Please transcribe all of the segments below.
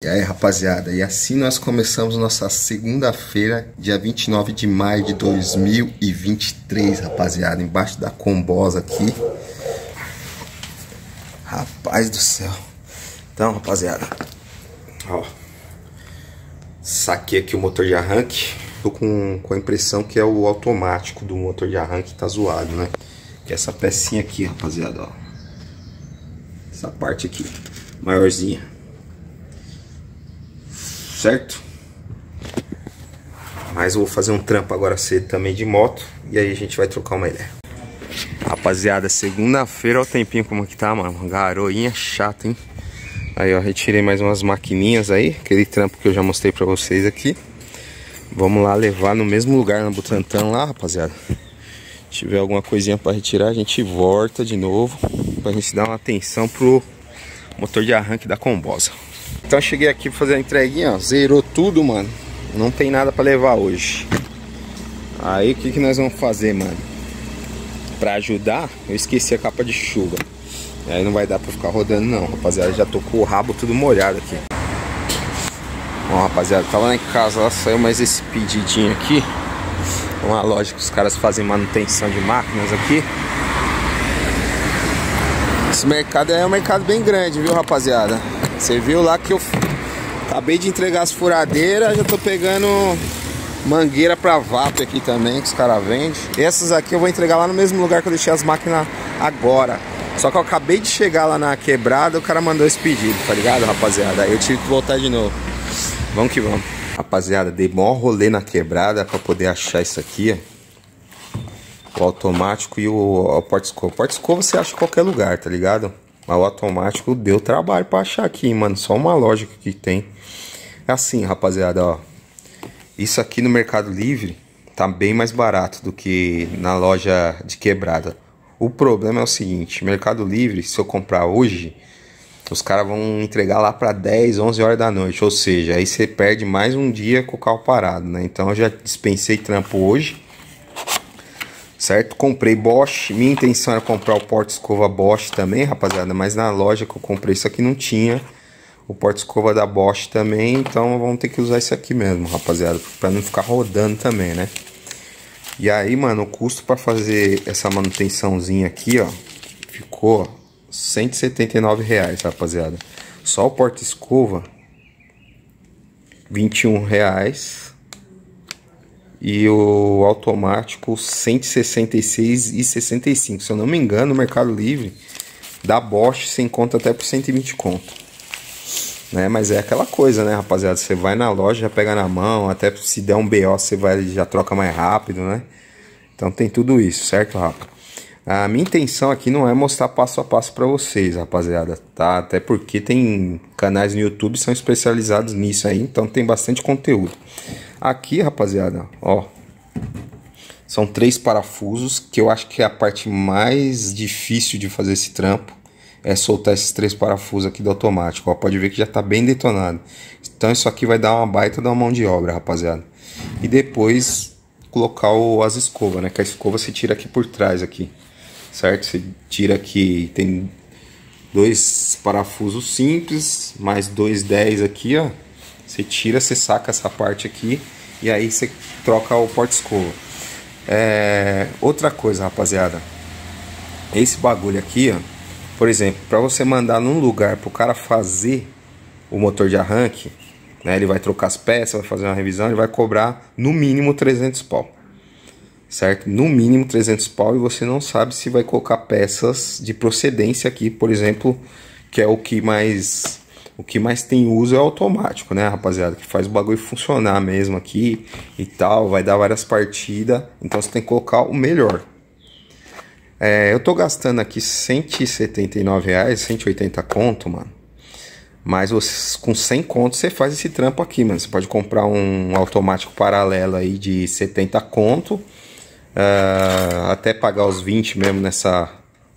E aí, rapaziada, e assim nós começamos nossa segunda-feira, dia 29 de maio de 2023, rapaziada, embaixo da Kombosa aqui. Rapaz do céu. Então, rapaziada, ó, saquei aqui o motor de arranque. Tô com a impressão que é o automático do motor de arranque que tá zoado, né? Que é essa pecinha aqui, rapaziada, ó. Essa parte aqui, maiorzinha. Certo? Mas eu vou fazer um trampo agora cedo também de moto. E aí a gente vai trocar uma ideia. Rapaziada, segunda-feira, olha o tempinho como que tá, mano. Garoinha chata, hein? Aí, ó, retirei mais umas maquininhas aí. Aquele trampo que eu já mostrei pra vocês aqui. Vamos lá levar no mesmo lugar, na Butantan lá, rapaziada. Se tiver alguma coisinha pra retirar, a gente volta de novo. Pra gente dar uma atenção pro motor de arranque da Kombosa. Então cheguei aqui pra fazer a entreguinha, ó, zerou tudo, mano. Não tem nada pra levar hoje. Aí o que que nós vamos fazer, mano? Pra ajudar, eu esqueci a capa de chuva. E aí não vai dar pra ficar rodando não, rapaziada. Já tô com o rabo tudo molhado aqui. Ó, rapaziada, tava lá em casa, lá saiu mais esse pedidinho aqui. Uma loja que os caras fazem manutenção de máquinas aqui. Esse mercado é um mercado bem grande, viu, rapaziada? Você viu lá que eu acabei de entregar as furadeiras, já tô pegando mangueira pra vape aqui também, que os caras vendem. Essas aqui eu vou entregar lá no mesmo lugar que eu deixei as máquinas agora. Só que eu acabei de chegar lá na quebrada, o cara mandou esse pedido, tá ligado, rapaziada? Aí eu tive que voltar de novo. Vamos que vamos. Rapaziada, dei maior rolê na quebrada pra poder achar isso aqui, ó. O automático e o porta-escova. O porta-escova você acha em qualquer lugar, tá ligado? Mas o automático deu trabalho pra achar aqui, mano. Só uma loja que tem. É assim, rapaziada, ó. Isso aqui no Mercado Livre tá bem mais barato do que na loja de quebrada. O problema é o seguinte. Mercado Livre, se eu comprar hoje, os caras vão entregar lá pra 10, 11 horas da noite. Ou seja, aí você perde mais um dia com o carro parado, né? Então eu já dispensei trampo hoje. Certo? Comprei Bosch. Minha intenção era comprar o porta-escova Bosch também, rapaziada. Mas na loja que eu comprei isso aqui não tinha o porta-escova da Bosch também. Então vamos ter que usar isso aqui mesmo, rapaziada. Pra não ficar rodando também, né? E aí, mano, o custo pra fazer essa manutençãozinha aqui, ó, ficou R$179, rapaziada. Só o porta-escova, R$21. E o automático R$166,65. Se eu não me engano, o Mercado Livre da Bosch você encontra até por 120 conto, né? Mas é aquela coisa, né, rapaziada? Você vai na loja, já pega na mão. Até se der um BO, você vai, já troca mais rápido, né? Então tem tudo isso, certo, rapa? A minha intenção aqui não é mostrar passo a passo pra vocês, rapaziada, tá? Até porque tem canais no YouTube que são especializados nisso aí. Então tem bastante conteúdo. Aqui, rapaziada, ó, são 3 parafusos, que eu acho que é a parte mais difícil de fazer esse trampo, é soltar esses 3 parafusos aqui do automático, ó, pode ver que já tá bem detonado. Então isso aqui vai dar uma baita da mão de obra, rapaziada. E depois colocar as escovas, né, que a escova você tira aqui por trás aqui, certo? Você tira aqui, tem 2 parafusos simples, mais 2 10 aqui, ó. Você tira, você saca essa parte aqui e aí você troca o porta-escova. Outra coisa, rapaziada. Esse bagulho aqui, ó, por exemplo, para você mandar num lugar para o cara fazer o motor de arranque, né, ele vai trocar as peças, vai fazer uma revisão, ele vai cobrar no mínimo 300 pau. Certo? No mínimo 300 pau e você não sabe se vai colocar peças de procedência aqui, por exemplo, que é o que mais tem uso é automático, né, rapaziada? Que faz o bagulho funcionar mesmo aqui e tal. Vai dar várias partidas. Então você tem que colocar o melhor. Eu tô gastando aqui R$179, 180 conto, mano. Mas com 100 conto você faz esse trampo aqui, mano. Você pode comprar um automático paralelo aí de 70 conto. Até pagar os 20 mesmo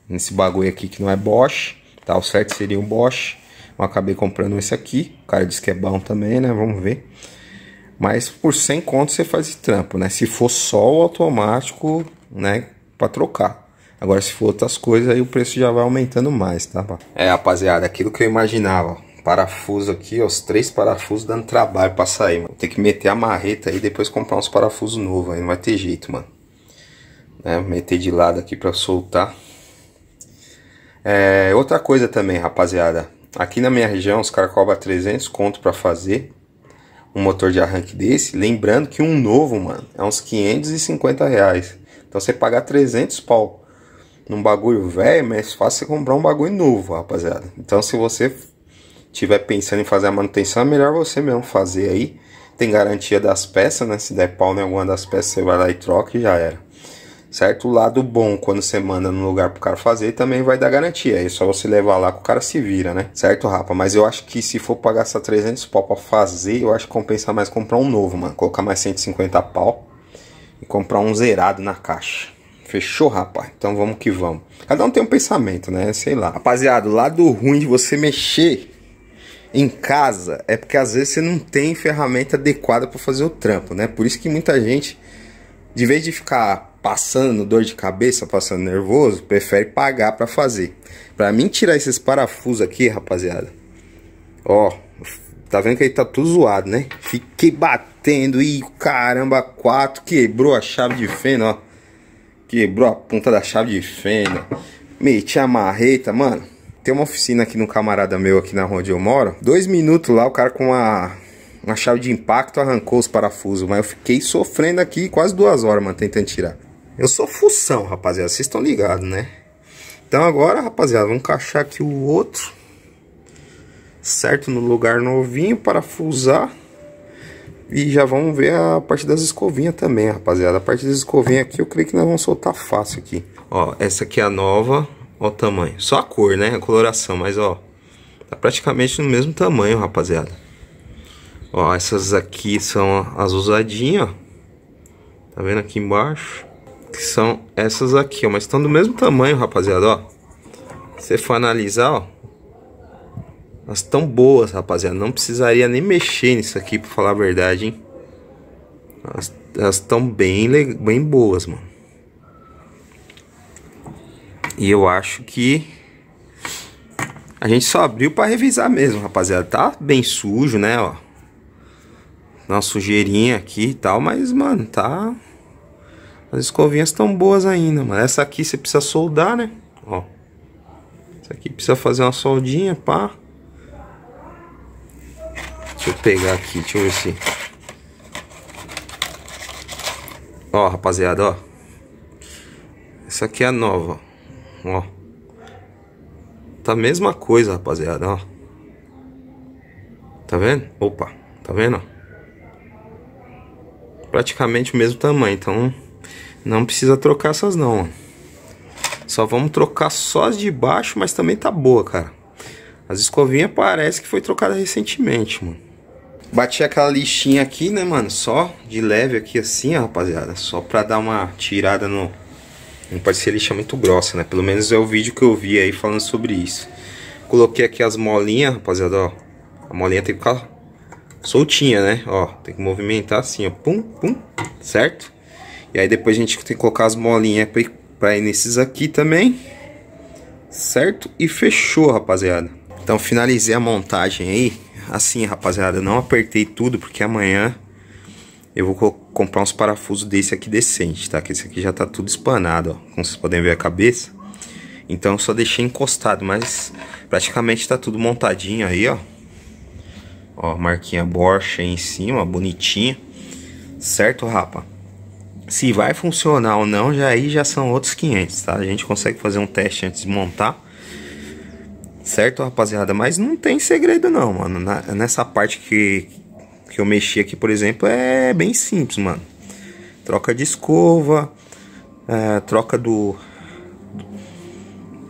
nesse bagulho aqui que não é Bosch. Tá? O certo seria um Bosch. Eu acabei comprando esse aqui. O cara disse que é bom também, né? Vamos ver. Mas por 100 conto você faz esse trampo, né? Se for só o automático, né? Pra trocar. Agora se for outras coisas, aí o preço já vai aumentando mais, tá? Rapaziada, aquilo que eu imaginava. parafuso aqui, ó, os 3 parafusos dando trabalho pra sair, mano. Tem que meter a marreta aí e depois comprar uns parafusos novos, aí não vai ter jeito, mano. Né? Meter de lado aqui pra soltar. É, outra coisa também, rapaziada. Aqui na minha região os caras cobram 300 conto pra fazer um motor de arranque desse. Lembrando que um novo, mano, é uns 550 reais. Então você pagar 300 pau num bagulho velho, mas fácil você comprar um bagulho novo, rapaziada. Então se você tiver pensando em fazer a manutenção, é melhor você mesmo fazer aí. Tem garantia das peças, né? Se der pau em alguma das peças, você vai lá e troca e já era. Certo? O lado bom, quando você manda no lugar pro cara fazer, também vai dar garantia. É só você levar lá que o cara se vira, né? Certo, rapa? Mas eu acho que se for pagar essa 300 pau pra fazer, eu acho que compensa mais comprar um novo, mano. Colocar mais 150 pau e comprar um zerado na caixa. Fechou, rapaz? Então vamos que vamos. Cada um tem um pensamento, né? Sei lá. Rapaziada, o lado ruim de você mexer em casa é porque às vezes você não tem ferramenta adequada para fazer o trampo, né? Por isso que muita gente, de vez de ficar passando dor de cabeça, passando nervoso, prefere pagar para fazer. Para mim, tirar esses parafusos aqui, rapaziada. Ó, tá vendo que ele tá tudo zoado, né? Fiquei batendo e caramba, 4 quebrou a chave de fenda, ó. Quebrou a ponta da chave de fenda. Meti a marreta, mano. Tem uma oficina aqui no camarada meu, aqui na rua onde eu moro. 2 minutos lá, o cara com uma chave de impacto arrancou os parafusos. Mas eu fiquei sofrendo aqui quase 2 horas, mano, tentando tirar. Eu sou fução, rapaziada. Vocês estão ligados, né? Então agora, rapaziada, vamos encaixar aqui o outro. Certo? No lugar novinho, parafusar. E já vamos ver a parte das escovinhas também, rapaziada. A parte das escovinhas aqui, eu creio que nós vamos soltar fácil aqui. Ó, essa aqui é a nova. Ó o tamanho. Só a cor, né? A coloração. Mas, ó, tá praticamente no mesmo tamanho, rapaziada. Ó, essas aqui são as usadinhas, ó. Tá vendo aqui embaixo? Que são essas aqui, ó. Mas estão do mesmo tamanho, rapaziada, ó. Se você for analisar, ó. Elas tão boas, rapaziada. Não precisaria nem mexer nisso aqui, pra falar a verdade, hein? Elas tão bem boas, mano. E eu acho que a gente só abriu pra revisar mesmo, rapaziada. Tá bem sujo, né, ó. Dá uma sujeirinha aqui e tal, mas, mano, tá... As escovinhas tão boas ainda, mano. Essa aqui você precisa soldar, né? Ó. Essa aqui precisa fazer uma soldinha, pá. Deixa eu pegar aqui, deixa eu ver se... Ó, rapaziada, ó. Essa aqui é a nova, ó. Tá a mesma coisa, rapaziada, ó. Tá vendo? Opa, tá vendo? Praticamente o mesmo tamanho, então não precisa trocar essas não, ó. Só vamos trocar só as de baixo, mas também tá boa, cara. As escovinhas parece que foi trocada recentemente, mano. Bati aquela lixinha aqui, né, mano? Só de leve aqui assim, ó, rapaziada. Só pra dar uma tirada no... Não pode ser lixa muito grossa, né? Pelo menos é o vídeo que eu vi aí falando sobre isso. Coloquei aqui as molinhas, rapaziada, ó. A molinha tem que ficar soltinha, né? Ó, tem que movimentar assim, ó. Pum, pum, certo? E aí depois a gente tem que colocar as molinhas pra ir nesses aqui também. Certo? E fechou, rapaziada. Então finalizei a montagem aí. Assim, rapaziada, eu não apertei tudo porque amanhã eu vou comprar uns parafusos desse aqui decente, tá? Que esse aqui já tá tudo espanado, ó. Como vocês podem ver a cabeça. Então eu só deixei encostado, mas praticamente tá tudo montadinho aí, ó. Ó, marquinha Bosch aí em cima, bonitinha. Certo, rapa? Se vai funcionar ou não, já aí já são outros 500, tá? A gente consegue fazer um teste antes de montar. Certo, rapaziada? Mas não tem segredo não, mano. Nessa parte que eu mexi aqui, por exemplo, é bem simples, mano. Troca de escova, troca do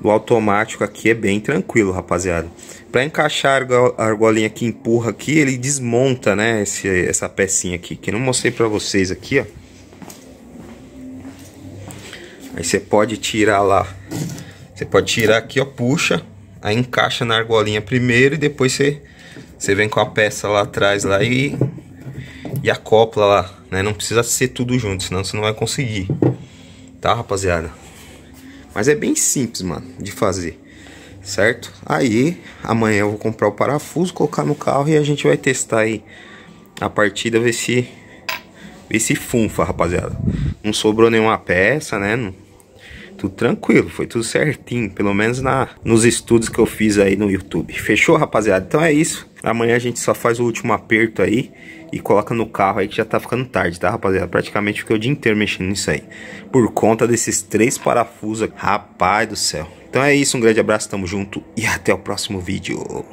automático aqui é bem tranquilo, rapaziada. Pra encaixar a argolinha que empurra aqui, ele desmonta, né, essa pecinha aqui. Que eu não mostrei pra vocês aqui, ó. Aí você pode tirar lá. Você pode tirar aqui, ó, puxa. Aí encaixa na argolinha primeiro e depois você vem com a peça lá atrás lá e acopla lá, né? Não precisa ser tudo junto, senão você não vai conseguir. Tá, rapaziada? Mas é bem simples, mano, de fazer. certo? Aí amanhã eu vou comprar o parafuso, colocar no carro e a gente vai testar aí a partida, ver se funfa, rapaziada. Não sobrou nenhuma peça, né? Não, tudo tranquilo, foi tudo certinho, pelo menos nos estudos que eu fiz aí no YouTube. Fechou, rapaziada? Então é isso. Amanhã a gente só faz o último aperto aí e coloca no carro aí, que já tá ficando tarde, tá, rapaziada? Praticamente fiquei o dia inteiro mexendo nisso aí, por conta desses 3 parafusos, rapaz do céu. Então é isso, um grande abraço, tamo junto e até o próximo vídeo.